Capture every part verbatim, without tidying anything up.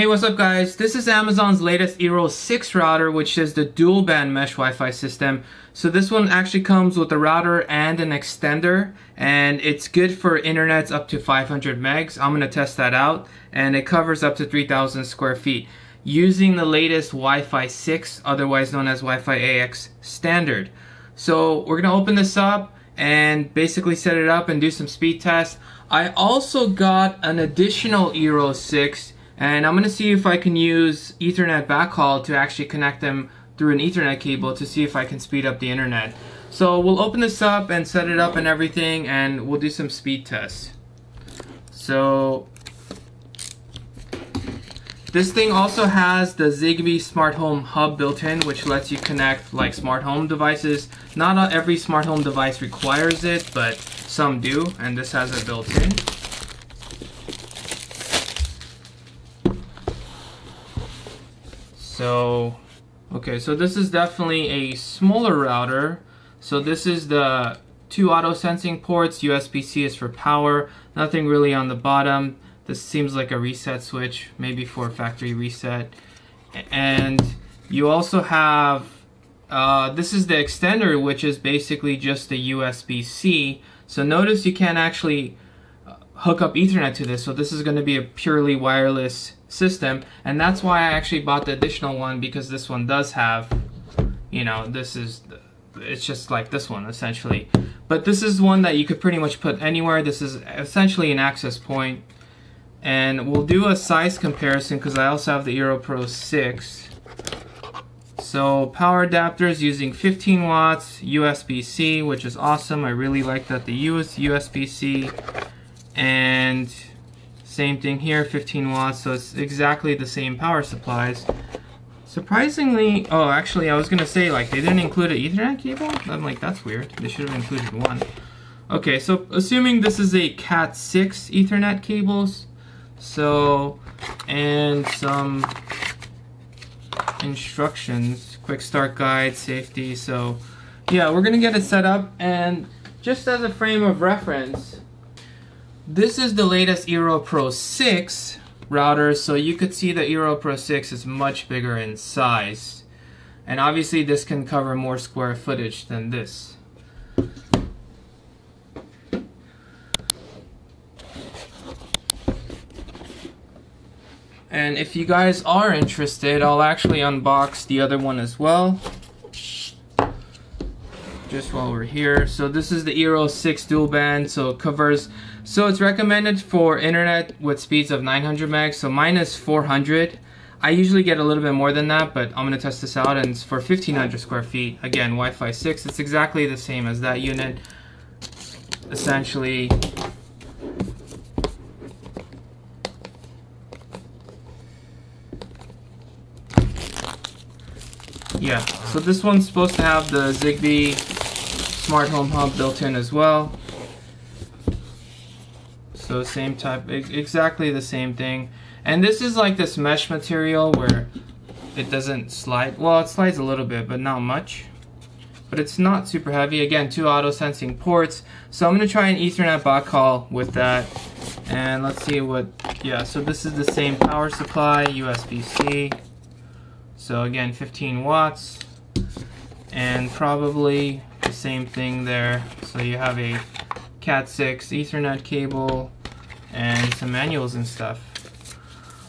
Hey, what's up guys? This is Amazon's latest Eero six router, which is the dual band mesh Wi-Fi system. So this one actually comes with a router and an extender, and it's good for internets up to five hundred megs. I'm going to test that out, and it covers up to three thousand square feet using the latest Wi-Fi six, otherwise known as Wi-Fi A X standard. So we're going to open this up and basically set it up and do some speed tests. I also got an additional Eero six. And I'm going to see if I can use Ethernet backhaul to actually connect them through an Ethernet cable to see if I can speed up the internet. So we'll open this up and set it up and everything, and we'll do some speed tests. So this thing also has the Zigbee smart home hub built in, which lets you connect like smart home devices. Not every smart home device requires it, but some do, and this has it built in. So, okay, so this is definitely a smaller router. So this is the two auto sensing ports. U S B C is for power, nothing really on the bottom. This seems like a reset switch, maybe for a factory reset. And you also have, uh, this is the extender, which is basically just the U S B C. So notice you can't actually hook up Ethernet to this, so this is going to be a purely wireless system, and that's why I actually bought the additional one, because this one does have, you know, this is, it's just like this one essentially, but this is one that you could pretty much put anywhere. This is essentially an access point, and we'll do a size comparison because I also have the Eero Pro six. So power adapters using fifteen watts, U S B C, which is awesome. I really like that they use U S B C. And same thing here, fifteen watts, so it's exactly the same power supplies. Surprisingly, oh, actually, I was gonna say, like, they didn't include an Ethernet cable? I'm like, that's weird, they should have included one. Okay, so assuming this is a Cat six Ethernet cables, so, and some instructions, quick start guide, safety, so, yeah, we're gonna get it set up, and just as a frame of reference, this is the latest Eero Pro six router, so you could see the Eero Pro six is much bigger in size. And obviously this can cover more square footage than this. And if you guys are interested, I'll actually unbox the other one as well, just while we're here. So this is the Eero six dual band, so it covers, so it's recommended for internet with speeds of nine hundred megs, so mine is four hundred. I usually get a little bit more than that, but I'm gonna test this out, and it's for fifteen hundred square feet. Again, Wi-Fi six, it's exactly the same as that unit, essentially. Yeah, so this one's supposed to have the Zigbee smart home hub built in as well. So same type, exactly the same thing. And this is like this mesh material where it doesn't slide. Well, it slides a little bit, but not much. But it's not super heavy. Again, two auto sensing ports. So I'm gonna try an Ethernet backhaul with that. And let's see what, yeah, so this is the same power supply, U S B C. So again, fifteen watts, and probably the same thing there. So you have a Cat six Ethernet cable and some manuals and stuff.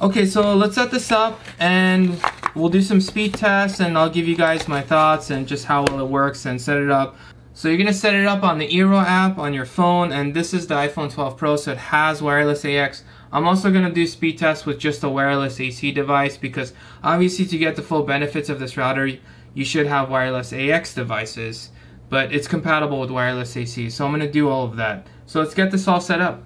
Okay, so let's set this up and we'll do some speed tests, and I'll give you guys my thoughts and just how well it works and set it up. So you're gonna set it up on the Eero app on your phone, and this is the iPhone twelve Pro, so it has Wireless A X. I'm also going to do speed tests with just a wireless A C device, because obviously to get the full benefits of this router, you should have wireless A X devices, but it's compatible with wireless A C, so I'm going to do all of that. So let's get this all set up.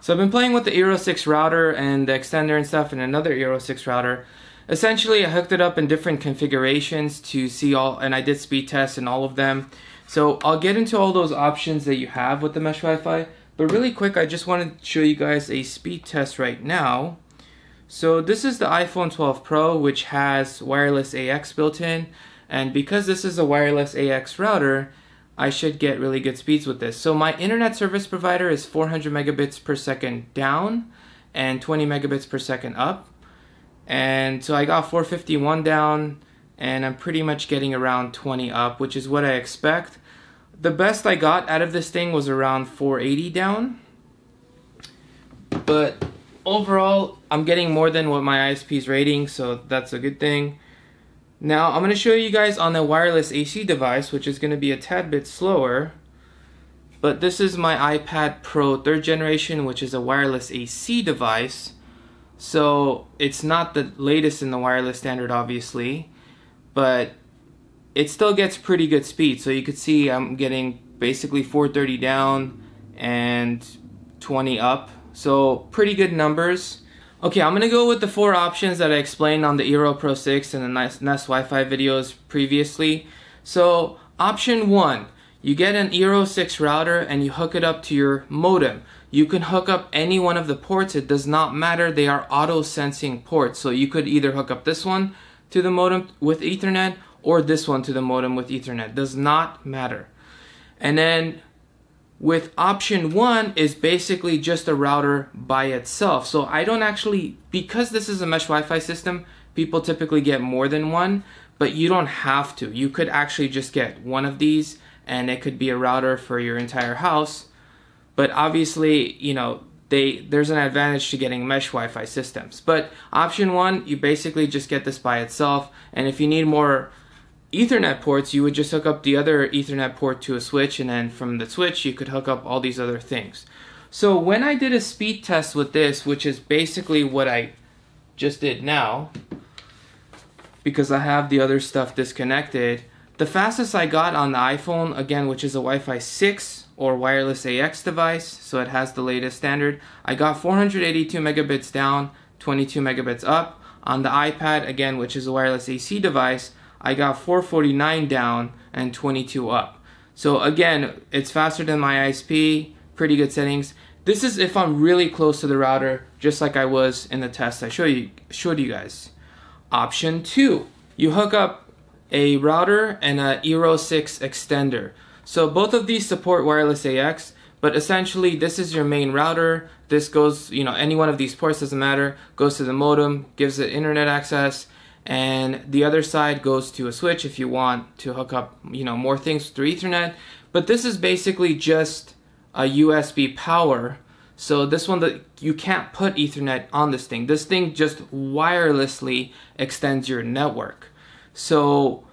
So I've been playing with the Eero six router and the extender and stuff, and another Eero six router. Essentially, I hooked it up in different configurations to see all, and I did speed tests in all of them. So I'll get into all those options that you have with the mesh Wi-Fi. But really quick, I just wanted to show you guys a speed test right now. So this is the iPhone twelve Pro, which has wireless A X built in. And because this is a wireless A X router, I should get really good speeds with this. So my internet service provider is four hundred megabits per second down and twenty megabits per second up. And so I got four fifty-one down, and I'm pretty much getting around twenty up, which is what I expect. The best I got out of this thing was around four eighty down. But overall, I'm getting more than what my I S P is rating, so that's a good thing. Now, I'm going to show you guys on the wireless A C device, which is going to be a tad bit slower. But this is my iPad Pro third generation, which is a wireless A C device. So it's not the latest in the wireless standard, obviously, but it still gets pretty good speed. So you could see I'm getting basically four thirty down and twenty up. So pretty good numbers. Okay, I'm gonna go with the four options that I explained on the Eero Pro six and the Nest Wi-Fi videos previously. So option one, you get an Eero six router and you hook it up to your modem. You can hook up any one of the ports, it does not matter, they are auto-sensing ports. So you could either hook up this one to the modem with Ethernet or this one to the modem with Ethernet, does not matter. And then with option one is basically just a router by itself. So I don't actually, because this is a mesh Wi-Fi system, people typically get more than one, but you don't have to. You could actually just get one of these and it could be a router for your entire house. But obviously, you know, they, there's an advantage to getting mesh Wi-Fi systems. But option one, you basically just get this by itself. And if you need more Ethernet ports, you would just hook up the other Ethernet port to a switch, and then from the switch you could hook up all these other things. So when I did a speed test with this, which is basically what I just did now, because I have the other stuff disconnected, the fastest I got on the iPhone, again, which is a Wi-Fi six or wireless A X device, so it has the latest standard, I got four hundred eighty-two megabits down, twenty-two megabits up. On the iPad, again, which is a wireless A C device, I got four forty-nine down and twenty-two up. So again, it's faster than my I S P, pretty good settings. This is if I'm really close to the router, just like I was in the test I showed you, showed you guys. Option two, you hook up a router and an Eero six extender. So both of these support wireless A X, but essentially this is your main router. This goes, you know, any one of these ports, doesn't matter, goes to the modem, gives it internet access, and the other side goes to a switch if you want to hook up, you know, more things through Ethernet. But this is basically just a U S B power. So this one, that you can't put Ethernet on this thing. This thing just wirelessly extends your network. So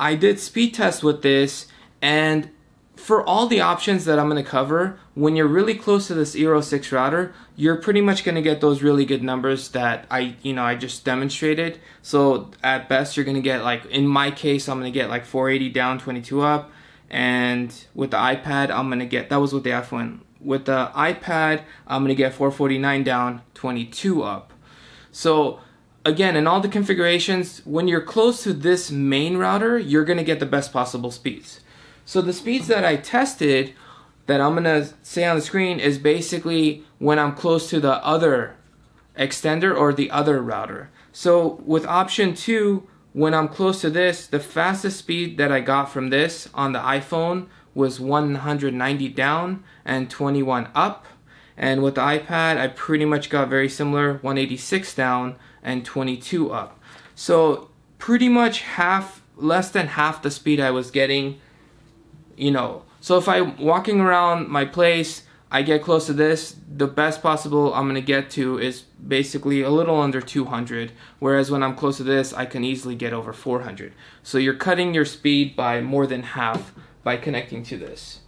I did speed tests with this, and for all the options that I'm going to cover, when you're really close to this Eero six router, you're pretty much going to get those really good numbers that I, you know, I just demonstrated. So at best, you're going to get, like, in my case, I'm going to get like four eighty down, twenty-two up, and with the iPad, I'm going to get, that was with the iPhone. With the iPad, I'm going to get four forty-nine down, twenty-two up. So again, in all the configurations, when you're close to this main router, you're going to get the best possible speeds. So the speeds that I tested, that I'm going to say on the screen, is basically when I'm close to the other extender or the other router. So with option two, when I'm close to this, the fastest speed that I got from this on the iPhone was one ninety down and twenty-one up. And with the iPad, I pretty much got very similar, one eighty-six down and twenty-two up. So pretty much half, less than half the speed I was getting. You know, so if I'm walking around my place, I get close to this, the best possible I'm going to get to is basically a little under two hundred, whereas when I'm close to this, I can easily get over four hundred. So you're cutting your speed by more than half by connecting to this.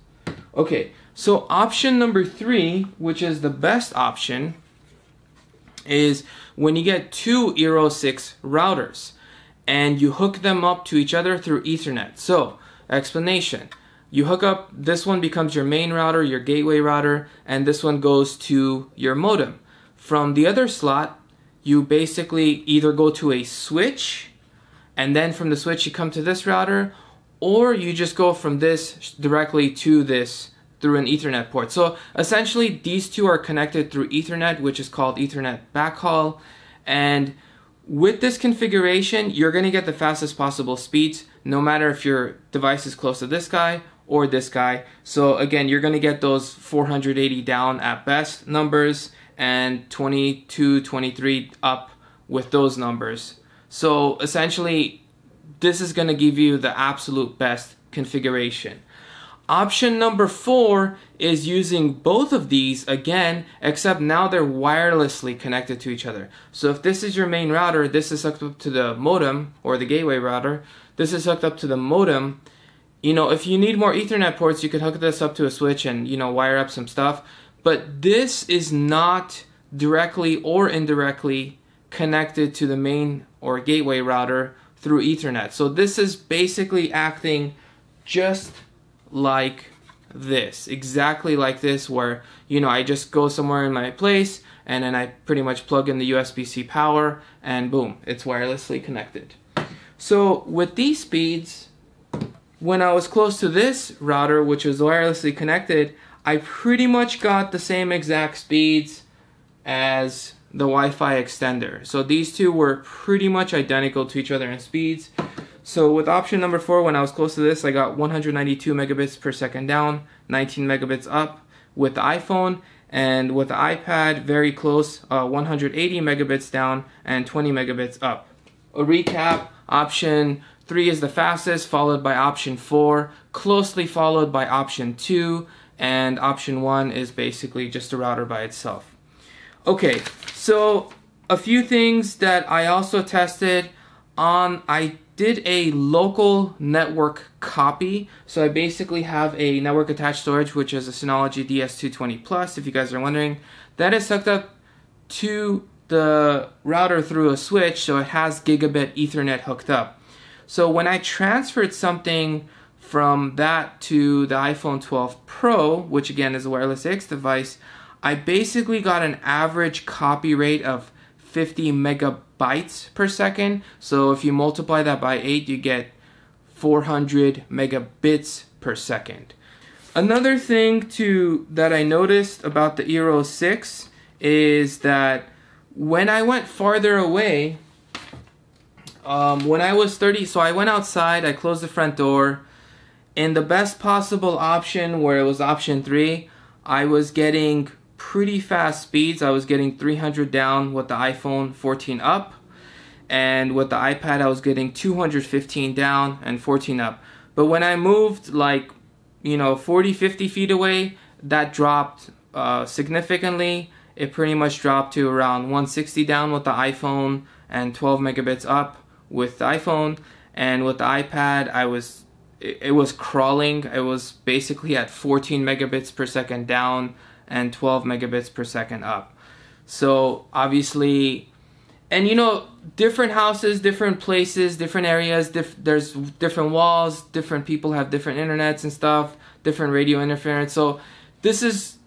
Okay, so option number three, which is the best option, is when you get two Eero six routers and you hook them up to each other through Ethernet. So, explanation. You hook up, this one becomes your main router, your gateway router, and this one goes to your modem. From the other slot, you basically either go to a switch, and then from the switch you come to this router, or you just go from this directly to this through an Ethernet port. So essentially these two are connected through Ethernet, which is called Ethernet backhaul, and with this configuration, you're going to get the fastest possible speeds, no matter if your device is close to this guy or this guy. So again, you're going to get those four eighty down at best numbers and twenty-two, twenty-three up with those numbers. So essentially, this is going to give you the absolute best configuration. Option number four is using both of these again, except now they're wirelessly connected to each other. So if this is your main router, this is hooked up to the modem, or the gateway router, this is hooked up to the modem. You know, if you need more Ethernet ports, you could hook this up to a switch and, you know, wire up some stuff. But this is not directly or indirectly connected to the main or gateway router through Ethernet. So this is basically acting just like this, exactly like this, where, you know, I just go somewhere in my place and then I pretty much plug in the U S B C power and boom, it's wirelessly connected. So with these speeds, when I was close to this router, which was wirelessly connected, I pretty much got the same exact speeds as the Wi-Fi extender. So these two were pretty much identical to each other in speeds. So with option number four, when I was close to this, I got one hundred ninety-two megabits per second down, nineteen megabits up with the iPhone, and with the iPad, very close, uh, one hundred eighty megabits down and twenty megabits up. A recap, option three is the fastest, followed by option four, closely followed by option two, and option one is basically just a router by itself. Okay, so a few things that I also tested on, I did a local network copy. So I basically have a network attached storage, which is a Synology D S two twenty plus, if you guys are wondering. That is hooked up to the router through a switch, so it has Gigabit Ethernet hooked up. So when I transferred something from that to the iPhone twelve Pro, which again is a Wireless A X device, I basically got an average copy rate of fifty megabytes per second. So if you multiply that by eight, you get four hundred megabits per second. Another thing to that I noticed about the Eero six is that when I went farther away, um, when I was thirty, so I went outside, I closed the front door. In the best possible option, where it was option three, I was getting pretty fast speeds. I was getting three hundred down with the iPhone fourteen up, and with the iPad I was getting two hundred fifteen down and fourteen up. But when I moved, like, you know, forty, fifty feet away, that dropped uh, significantly. It pretty much dropped to around one sixty down with the iPhone and twelve megabits up with the iPhone, and with the iPad I was it, it was crawling. It was basically at fourteen megabits per second down and twelve megabits per second up. So obviously, and you know, different houses, different places, different areas, dif there's different walls, different people have different internets and stuff, different radio interference. So this is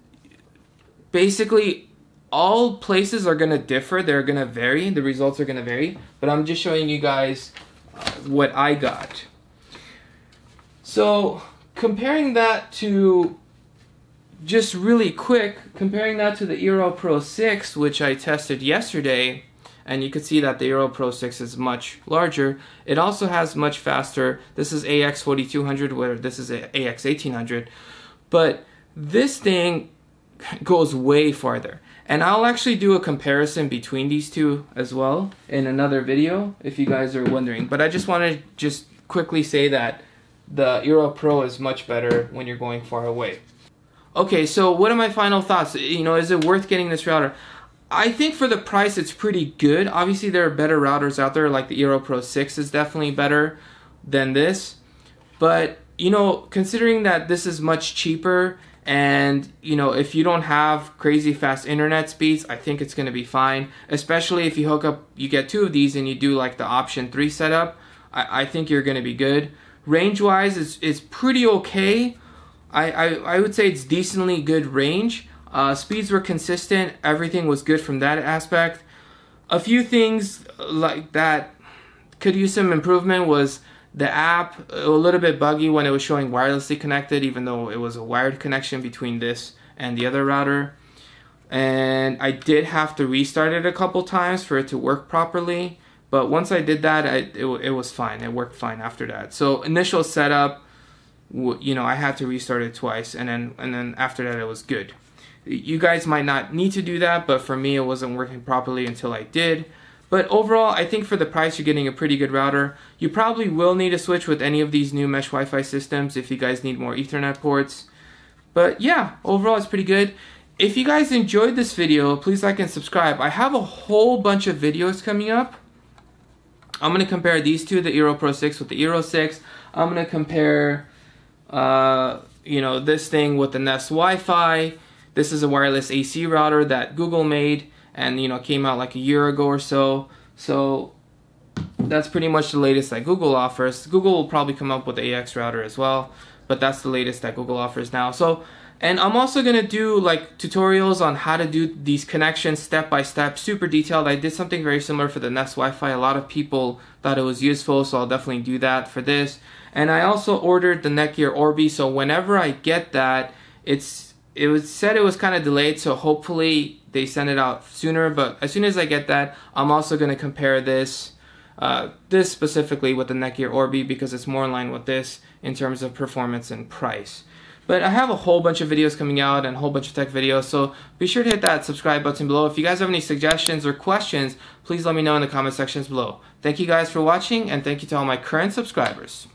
basically, all places are gonna differ, they're gonna vary, the results are gonna vary, but I'm just showing you guys what I got. So comparing that to, just really quick, comparing that to the Eero Pro six, which I tested yesterday, and you can see that the Eero Pro six is much larger. It also has much faster. This is A X forty-two hundred, where this is A X eighteen hundred. But this thing goes way farther. And I'll actually do a comparison between these two as well in another video, if you guys are wondering. But I just want to just quickly say that the Eero Pro is much better when you're going far away. Okay, so what are my final thoughts? You know, is it worth getting this router? I think for the price it's pretty good. Obviously there are better routers out there, like the Eero Pro six is definitely better than this. But, you know, considering that this is much cheaper and, you know, if you don't have crazy fast internet speeds, I think it's going to be fine. Especially if you hook up, you get two of these and you do like the option three setup, I, I think you're going to be good. Range-wise, it's, it's pretty okay. I, I, I would say it's decently good range. Uh, speeds were consistent. Everything was good from that aspect. A few things like that could use some improvement was the app, a little bit buggy when it was showing wirelessly connected, even though it was a wired connection between this and the other router. And I did have to restart it a couple times for it to work properly. But once I did that, I, it, it was fine. It worked fine after that. So initial setup, you know, I had to restart it twice, and then and then after that it was good. You guys might not need to do that, but for me it wasn't working properly until I did. But overall, I think for the price, you're getting a pretty good router. You probably will need a switch with any of these new mesh Wi-Fi systems if you guys need more Ethernet ports. But yeah, overall it's pretty good. If you guys enjoyed this video, please like and subscribe. I have a whole bunch of videos coming up. I'm going to compare these two, the Eero Pro six with the Eero six. I'm going to compare, uh, you know, this thing with the Nest Wi-Fi. This is a wireless A C router that Google made. And, you know, came out like a year ago or so. So that's pretty much the latest that Google offers. Google will probably come up with the A X router as well, but that's the latest that Google offers now. So, and I'm also gonna do like tutorials on how to do these connections step by step, super detailed. I did something very similar for the Nest Wi-Fi. A lot of people thought it was useful, so I'll definitely do that for this. And I also ordered the Netgear Orbi, so whenever I get that, it's it was said it was kind of delayed, so hopefully they send it out sooner, but as soon as I get that, I'm also going to compare this uh, this specifically with the Netgear Orbi because it's more in line with this in terms of performance and price. But I have a whole bunch of videos coming out and a whole bunch of tech videos, so be sure to hit that subscribe button below. If you guys have any suggestions or questions, please let me know in the comment sections below. Thank you guys for watching, and thank you to all my current subscribers.